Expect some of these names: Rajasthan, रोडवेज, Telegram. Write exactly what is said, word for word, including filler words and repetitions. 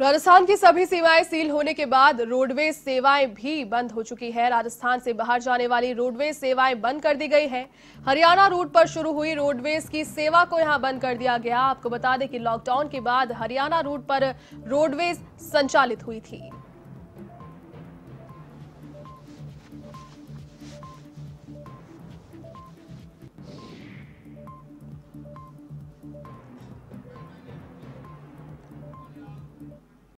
राजस्थान की सभी सेवाएं सील होने के बाद रोडवेज सेवाएं भी बंद हो चुकी है। राजस्थान से बाहर जाने वाली रोडवेज सेवाएं बंद कर दी गई हैं। हरियाणा रूट पर शुरू हुई रोडवेज की सेवा को यहां बंद कर दिया गया। आपको बता दें कि लॉकडाउन के बाद हरियाणा रूट पर रोडवेज संचालित हुई थी।